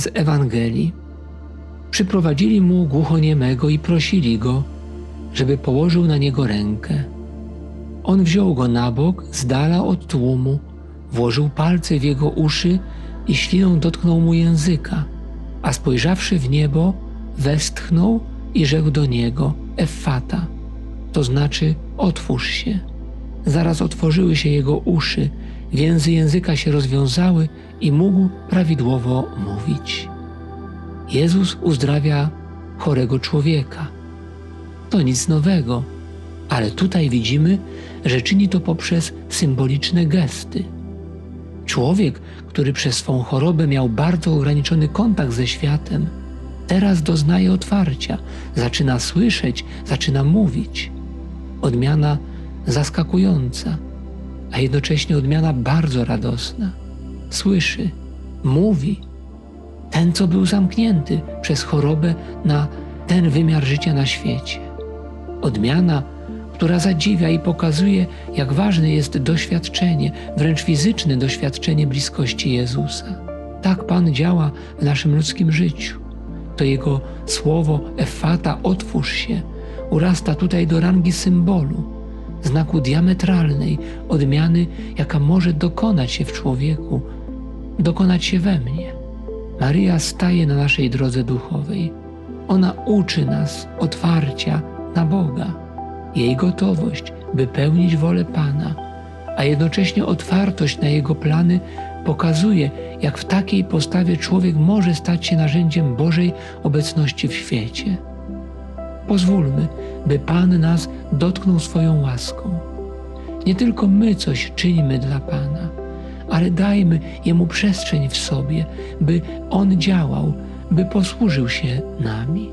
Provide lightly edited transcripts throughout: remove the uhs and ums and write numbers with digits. z Ewangelii, przyprowadzili mu głuchoniemego i prosili go, żeby położył na niego rękę. On wziął go na bok, z dala od tłumu, włożył palce w jego uszy i śliną dotknął mu języka, a spojrzawszy w niebo, westchnął i rzekł do niego: Effata, to znaczy otwórz się. Zaraz otworzyły się jego uszy, więzy języka się rozwiązały i mógł prawidłowo mówić. Jezus uzdrawia chorego człowieka. To nic nowego, ale tutaj widzimy, że czyni to poprzez symboliczne gesty. Człowiek, który przez swą chorobę miał bardzo ograniczony kontakt ze światem, teraz doznaje otwarcia, zaczyna słyszeć, zaczyna mówić. Odmiana zaskakująca, a jednocześnie odmiana bardzo radosna. Słyszy, mówi. Ten, co był zamknięty przez chorobę na ten wymiar życia na świecie. Odmiana, która zadziwia i pokazuje, jak ważne jest doświadczenie, wręcz fizyczne doświadczenie bliskości Jezusa. Tak Pan działa w naszym ludzkim życiu. To Jego słowo Effata, otwórz się, urasta tutaj do rangi symbolu, znaku diametralnej odmiany, jaka może dokonać się w człowieku, dokonać się we mnie. Maryja staje na naszej drodze duchowej. Ona uczy nas otwarcia na Boga, jej gotowość, by pełnić wolę Pana, a jednocześnie otwartość na Jego plany pokazuje, jak w takiej postawie człowiek może stać się narzędziem Bożej obecności w świecie. Pozwólmy, by Pan nas dotknął swoją łaską. Nie tylko my coś czynimy dla Pana, ale dajmy Jemu przestrzeń w sobie, by On działał, by posłużył się nami.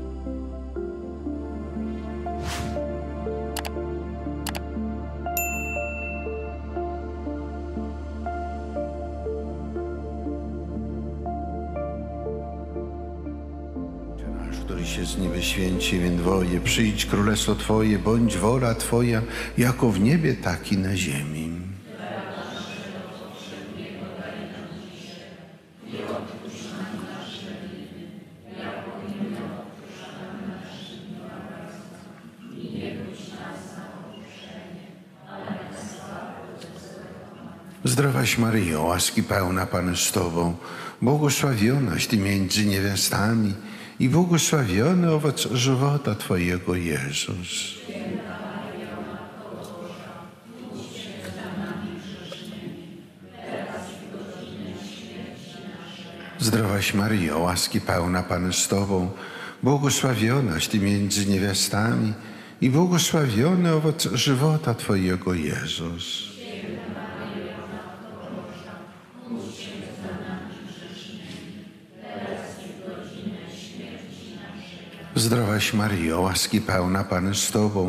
Który się z niby święci międwoje, przyjdź królestwo Twoje, bądź wola Twoja, jako w niebie, tak i na ziemi. Zdrowaś Maryjo, łaski pełna, Pan z Tobą, błogosławionaś Ty między niewiastami i błogosławiony owoc żywota Twojego, Jezus. Zdrowaś Maryjo, łaski pełna, Pan z Tobą, błogosławionaś Ty między niewiastami i błogosławiony owoc żywota Twojego, Jezus. Zdrowaś Maryjo, łaski pełna, Pan z Tobą,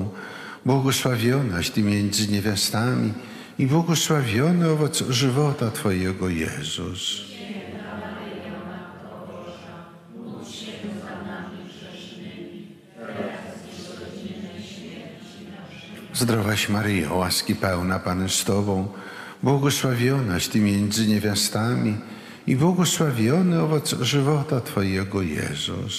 błogosławionaś Ty między niewiastami i błogosławiony owoc żywota Twojego, Jezus. Święta Maryjo, Matko Boża, módl się za nami grzesznymi, teraz i w godzinę śmierci naszej. Zdrowaś Maryjo, łaski pełna, Pan z Tobą, błogosławionaś Ty między niewiastami i błogosławiony owoc żywota Twojego, Jezus.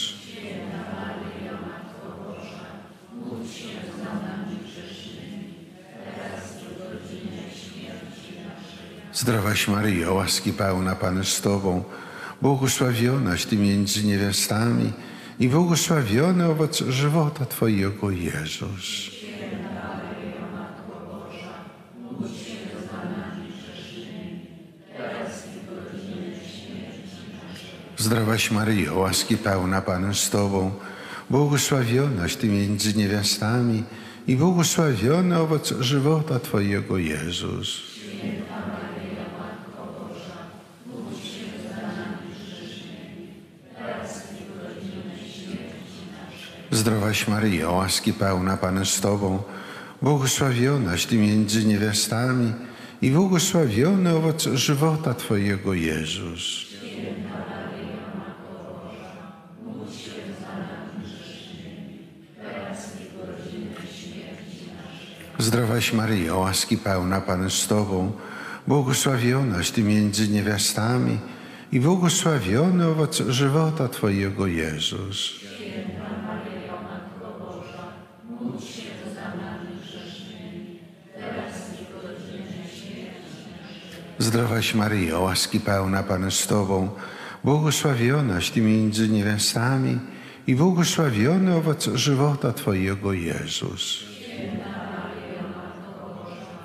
Zdrowaś Maryjo, łaski pełna, Pan z Tobą, błogosławionaś Ty między niewiastami i błogosławiony owoc żywota Twojego, Jezus. Święta Maryjo, Matko Boża, módl się za nami grzesznymi, teraz i w godzinę śmierci naszej. Zdrowaś Maryjo, łaski pełna, Pan z Tobą, błogosławionaś Ty między niewiastami i błogosławiony owoc żywota Twojego, Jezus. Zdrowaś Maryjo, łaski pełna, Pan z Tobą, błogosławionaś Ty między niewiastami i błogosławiony owoc żywota Twojego, Jezus. Święta Maryjo, Matko Boża, módl się za nami grzesznymi, teraz i w godzinę śmierci naszej. Zdrowaś Maryjo, łaski pełna, Pan z Tobą, błogosławionaś Ty między niewiastami i błogosławiony owoc żywota Twojego, Jezus. Święta Maryjo, Matko Boża, módl się za nami grzesznymi, teraz i w godzinę śmierci naszej. Zdrowaś Maryjo, łaski pełna, Pan z Tobą, błogosławionaś Ty między niewiastami i błogosławiony owoc żywota Twojego, Jezus. Święta Maryjo, Matko Boża,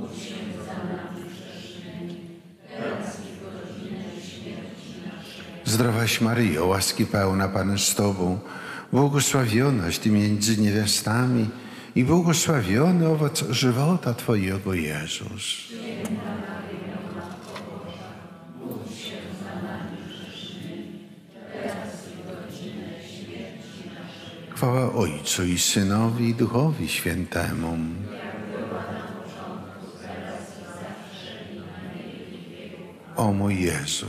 módl się za nami grzesznymi, teraz i w godzinę śmierci naszej. Zdrowaś Maryjo, łaski pełna, Pan z Tobą, błogosławionaś Ty między niewiastami i błogosławiony owoc żywota Twojego, Jezus. Święta Maryjo, Matko Boża, módl się za nami grzesznymi, teraz i w godzinę śmierci naszej. Chwała Ojcu i Synowi, i Duchowi Świętemu. O mój Jezu.